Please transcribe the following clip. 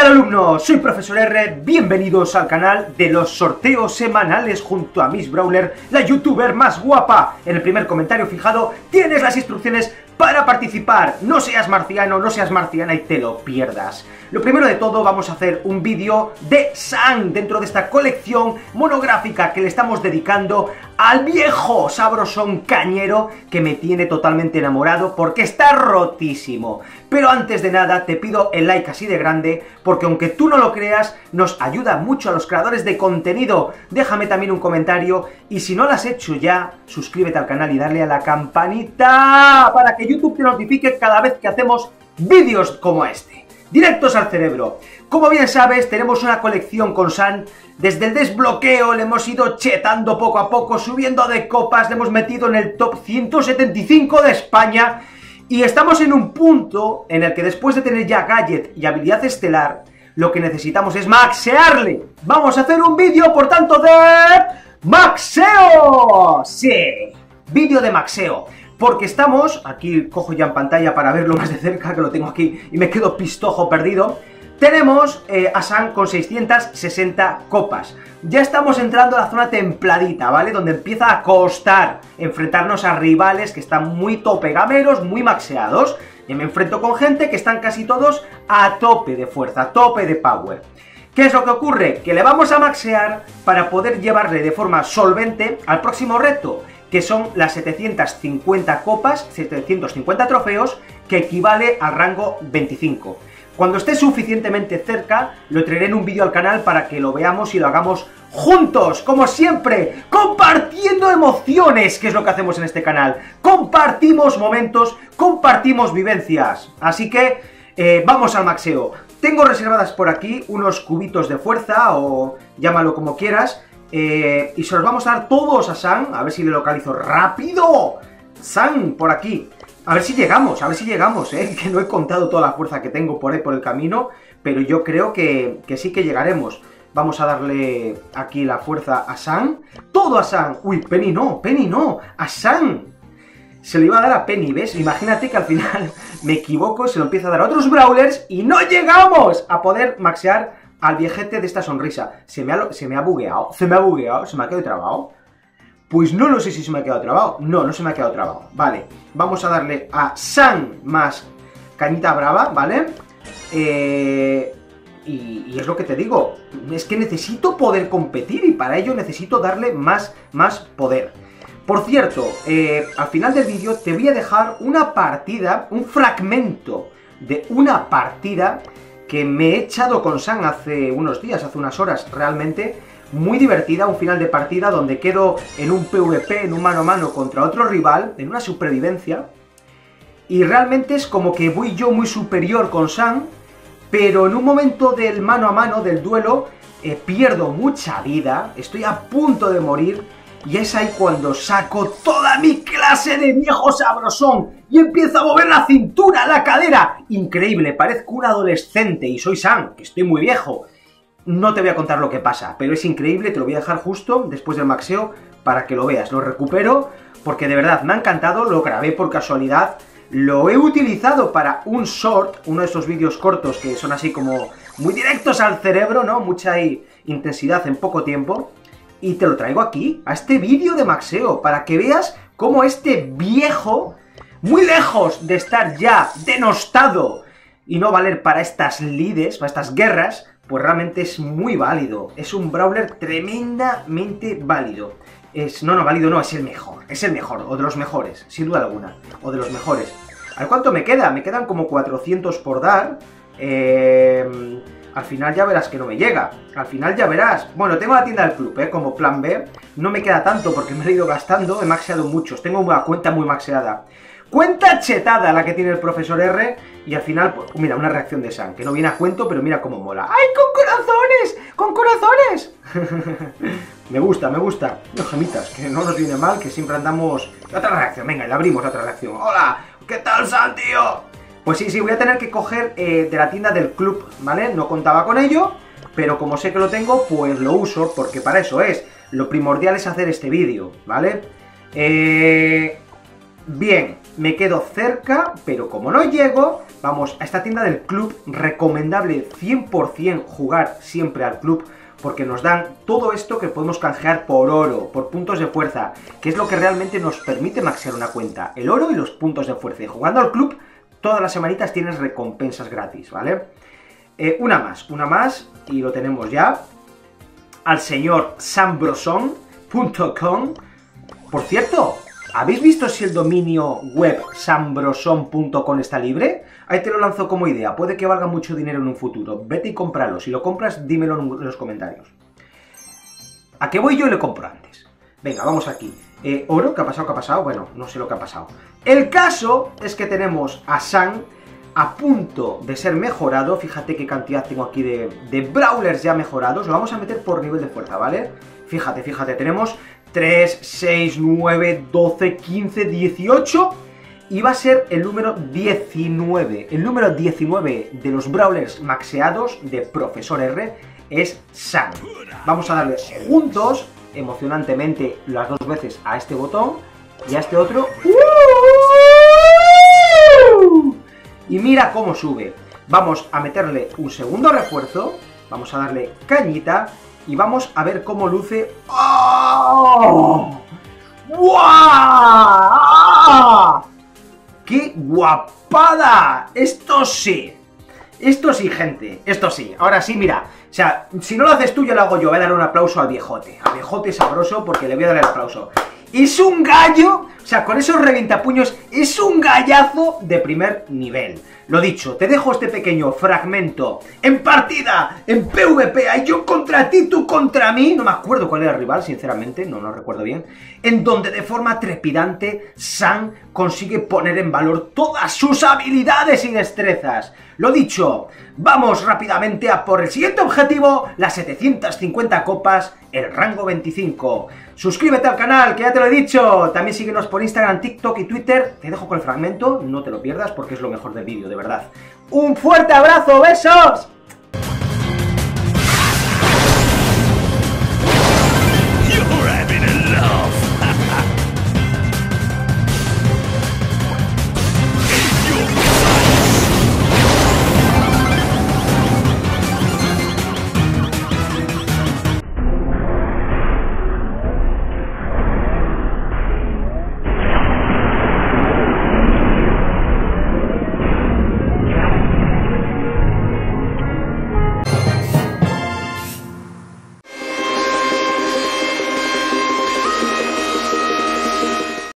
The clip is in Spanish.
tal alumnos? Soy Profesor R, bienvenidos al canal de los sorteos semanales junto a Miss Brawler, la youtuber más guapa. En el primer comentario fijado tienes las instrucciones para participar. No seas marciano, no seas marciana y te lo pierdas. Lo primero de todo, vamos a hacer un vídeo de Sam dentro de esta colección monográfica que le estamos dedicando al viejo sabrosón cañero que me tiene totalmente enamorado porque está rotísimo. Pero antes de nada te pido el like así de grande porque aunque tú no lo creas, nos ayuda mucho a los creadores de contenido. Déjame también un comentario y si no lo has hecho ya, suscríbete al canal y dale a la campanita para que YouTube te notifique cada vez que hacemos vídeos como este. Directos al cerebro. Como bien sabes, tenemos una colección con Sam. Desde el desbloqueo le hemos ido chetando poco a poco, subiendo de copas, le hemos metido en el top 175 de España y estamos en un punto en el que después de tener ya gadget y habilidad estelar, lo que necesitamos es maxearle. Vamos a hacer un vídeo, por tanto, de maxeo. Sí, vídeo de maxeo. Porque estamos, aquí cojo ya en pantalla para verlo más de cerca, que lo tengo aquí y me quedo pistojo perdido. Tenemos a Sam con 660 copas. Ya estamos entrando a la zona templadita, ¿vale? Donde empieza a costar enfrentarnos a rivales que están muy tope gameros, muy maxeados. Y me enfrento con gente que están casi todos a tope de fuerza, a tope de power. ¿Qué es lo que ocurre? Que le vamos a maxear para poder llevarle de forma solvente al próximo reto, que son las 750 copas, 750 trofeos, que equivale al rango 25. Cuando esté suficientemente cerca, lo traeré en un vídeo al canal para que lo veamos y lo hagamos juntos, como siempre, compartiendo emociones, que es lo que hacemos en este canal. Compartimos momentos, compartimos vivencias. Así que, vamos al maxeo. Tengo reservadas por aquí unos cubitos de fuerza, o llámalo como quieras, y se los vamos a dar todos a Sam. A ver si le localizo rápido. Sam, por aquí. A ver si llegamos, que no he contado toda la fuerza que tengo por ahí por el camino, pero yo creo que sí que llegaremos. Vamos a darle aquí la fuerza a Sam. Todo a Sam. Uy, Penny no, a Sam. Se lo iba a dar a Penny, ¿ves? Imagínate que al final me equivoco, se lo empieza a dar a otros brawlers y no llegamos a poder maxear al viejete de esta sonrisa. Se me ha bugueado, se me ha quedado trabado. Pues no lo sé si se me ha quedado trabado. No, no se me ha quedado trabado. Vale, vamos a darle a Sam más cañita brava, ¿vale? Y es lo que te digo, es que necesito poder competir y para ello necesito darle más poder. Por cierto, al final del vídeo te voy a dejar una partida, un fragmento de una partida que me he echado con Sam hace unos días, hace unas horas, realmente muy divertida, un final de partida donde quedo en un PvP, en un mano a mano contra otro rival, en una supervivencia, y realmente es como que voy yo muy superior con Sam, pero en un momento del mano a mano, del duelo, pierdo mucha vida, estoy a punto de morir, y es ahí cuando saco toda mi clase de viejo sabrosón. Y empiezo a mover la cintura, la cadera. Increíble, parezco un adolescente y soy Sam, que estoy muy viejo. No te voy a contar lo que pasa, pero es increíble, te lo voy a dejar justo después del maxeo para que lo veas. Lo recupero porque de verdad me ha encantado, lo grabé por casualidad, lo he utilizado para un short, uno de esos vídeos cortos que son así como muy directos al cerebro, ¿no? Mucha intensidad en poco tiempo. Y te lo traigo aquí, a este vídeo de maxeo, para que veas cómo este viejo, muy lejos de estar ya denostado y no valer para estas lides, para estas guerras, pues realmente es muy válido. Es un brawler tremendamente válido. Es el mejor. Es el mejor, o de los mejores, sin duda alguna. O de los mejores. ¿A ver cuánto me queda? Me quedan como 400 por dar. Al final ya verás que no me llega. Al final ya verás. Bueno, tengo la tienda del club, como plan B. No me queda tanto porque me he ido gastando. He maxeado muchos. Tengo una cuenta muy maxeada. Cuenta chetada la que tiene el Profesor R. Y al final, pues, mira, una reacción de Sam. Que no viene a cuento, pero mira cómo mola. ¡Ay, con corazones! ¡Con corazones! Me gusta. No, gemitas, que no nos viene mal, que siempre andamos... Otra reacción, venga, y la abrimos, otra reacción. ¡Hola! ¿Qué tal, Sam, tío? Pues sí, voy a tener que coger de la tienda del club, ¿vale? No contaba con ello, pero como sé que lo tengo, pues lo uso, porque para eso es. Lo primordial es hacer este vídeo, ¿vale? Bien, me quedo cerca, pero como no llego, vamos a esta tienda del club. Recomendable 100% jugar siempre al club, porque nos dan todo esto que podemos canjear por oro, por puntos de fuerza, que es lo que realmente nos permite maxear una cuenta, el oro y los puntos de fuerza. Y jugando al club, todas las semanitas tienes recompensas gratis, ¿vale? Una más, y lo tenemos ya, al señor sambroson.com. Por cierto, ¿habéis visto si el dominio web sambroson.com está libre? Ahí te lo lanzo como idea, puede que valga mucho dinero en un futuro. Vete y cómpralo, si lo compras dímelo en los comentarios. ¿A qué voy yo? Le compro antes. Venga, vamos aquí. ¿Oro? ¿Qué ha pasado? ¿Qué ha pasado? Bueno, no sé lo que ha pasado. El caso es que tenemos a Sam a punto de ser mejorado. Fíjate qué cantidad tengo aquí de brawlers ya mejorados. Lo vamos a meter por nivel de fuerza, ¿vale? Fíjate, fíjate, tenemos 3, 6, 9, 12, 15, 18... Y va a ser el número 19. El número 19 de los brawlers maxeados de Profesor R es Sam. Vamos a darle juntos, emocionantemente, las dos veces a este botón y a este otro. Y mira cómo sube. Vamos a meterle un segundo refuerzo. Vamos a darle cañita y vamos a ver cómo luce. ¡Oh! ¡Guau! ¡Qué guapada! Esto sí. Esto sí, gente. Esto sí. Ahora sí, mira. O sea, si no lo haces tú, yo lo hago yo. Voy a dar un aplauso al viejote. Al viejote sabroso, porque le voy a dar el aplauso. Es un gallo. O sea, con esos revientapuños, es un gallazo de primer nivel. Lo dicho, te dejo este pequeño fragmento en partida, en PvP, ahí yo contra ti, tú contra mí. No me acuerdo cuál era el rival, sinceramente, no recuerdo bien. En donde de forma trepidante, Sam consigue poner en valor todas sus habilidades y destrezas. Lo dicho, vamos rápidamente a por el siguiente objetivo, las 750 copas, el rango 25. Suscríbete al canal, que ya te lo he dicho. También síguenos por Instagram, TikTok y Twitter. Te dejo con el fragmento, no te lo pierdas porque es lo mejor del vídeo, de verdad. ¡Un fuerte abrazo! ¡Besos!